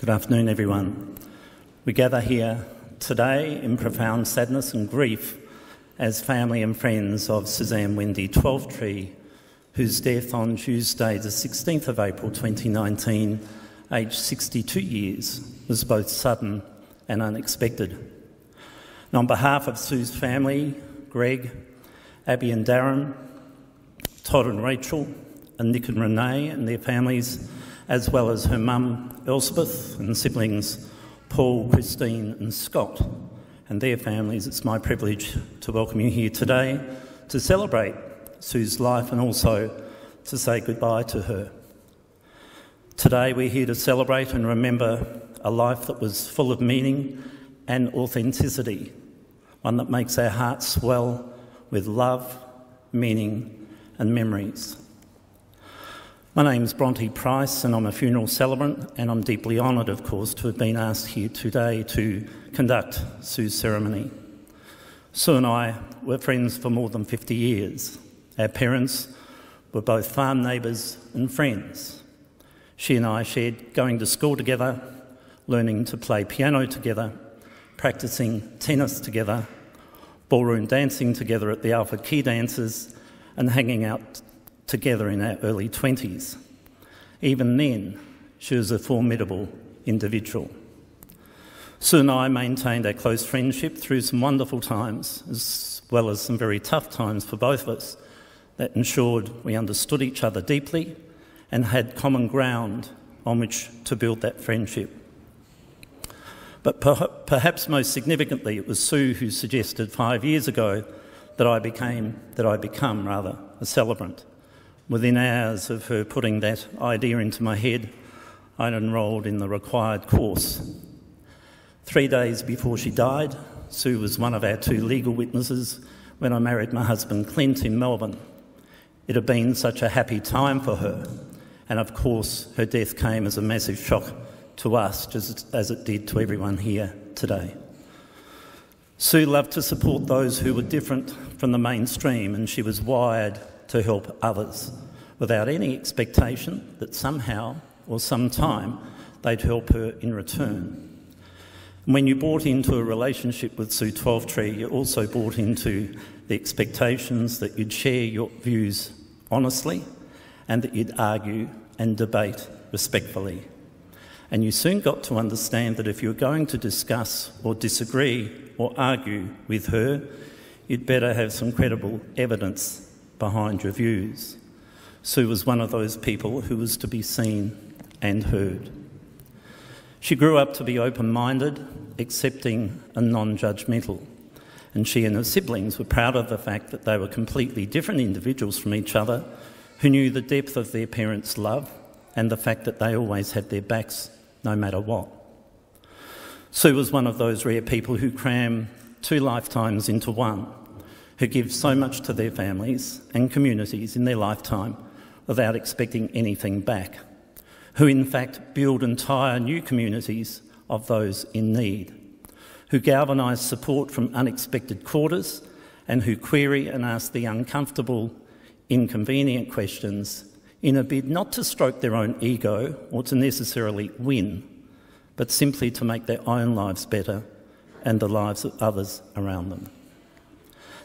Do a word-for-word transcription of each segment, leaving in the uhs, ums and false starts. Good afternoon, everyone. We gather here today in profound sadness and grief as family and friends of Suzanne Wendy Twelvetree, whose death on Tuesday the sixteenth of April twenty nineteen, aged sixty-two years, was both sudden and unexpected. And on behalf of Sue's family, Greg, Abby and Darren, Todd and Rachel, and Nick and Renee and their families, as well as her mum, Elspeth, and siblings, Paul, Christine, and Scott, and their families, it's my privilege to welcome you here today to celebrate Sue's life and also to say goodbye to her. Today we're here to celebrate and remember a life that was full of meaning and authenticity, one that makes our hearts swell with love, meaning, and memories. My name's Bronte Price and I'm a funeral celebrant, and I'm deeply honoured, of course, to have been asked here today to conduct Sue's ceremony. Sue and I were friends for more than fifty years. Our parents were both farm neighbours and friends. She and I shared going to school together, learning to play piano together, practising tennis together, ballroom dancing together at the Alfred Key Dances, and hanging out together in our early twenties. Even then, she was a formidable individual. Sue and I maintained our close friendship through some wonderful times, as well as some very tough times for both of us, that ensured we understood each other deeply and had common ground on which to build that friendship. But per perhaps most significantly, it was Sue who suggested five years ago that I became, that I become rather, a celebrant. Within hours of her putting that idea into my head, I'd enrolled in the required course. Three days before she died, Sue was one of our two legal witnesses when I married my husband Clint in Melbourne. It had been such a happy time for her, and of course her death came as a massive shock to us, just as it did to everyone here today. Sue loved to support those who were different from the mainstream, and she was wired to help others, without any expectation that somehow or sometime they'd help her in return. And when you bought into a relationship with Sue Twelvetree, you also bought into the expectations that you'd share your views honestly and that you'd argue and debate respectfully. And you soon got to understand that if you were going to discuss or disagree or argue with her, you'd better have some credible evidence behind your views. Sue was one of those people who was to be seen and heard. She grew up to be open-minded, accepting and non-judgmental, and she and her siblings were proud of the fact that they were completely different individuals from each other, who knew the depth of their parents' love and the fact that they always had their backs no matter what. Sue was one of those rare people who cram two lifetimes into one, who give so much to their families and communities in their lifetime without expecting anything back, who in fact build entire new communities of those in need, who galvanise support from unexpected quarters, and who query and ask the uncomfortable, inconvenient questions in a bid not to stroke their own ego or to necessarily win, but simply to make their own lives better and the lives of others around them.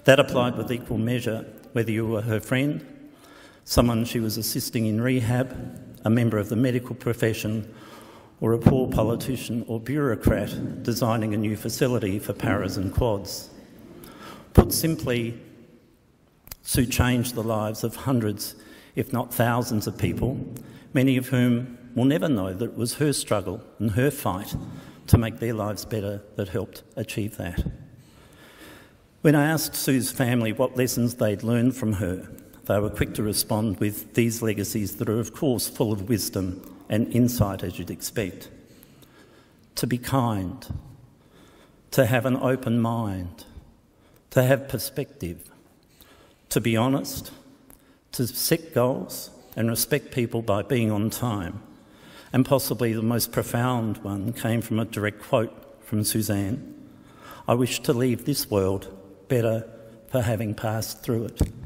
That applied with equal measure, whether you were her friend, someone she was assisting in rehab, a member of the medical profession, or a poor politician or bureaucrat designing a new facility for paras and quads. Put simply, Sue changed the lives of hundreds, if not thousands of people, many of whom will never know that it was her struggle and her fight to make their lives better that helped achieve that. When I asked Sue's family what lessons they'd learned from her, they were quick to respond with these legacies that are, of course, full of wisdom and insight, as you'd expect. To be kind, to have an open mind, to have perspective, to be honest, to set goals and respect people by being on time. And possibly the most profound one came from a direct quote from Suzanne: "I wish to leave this world better for having passed through it."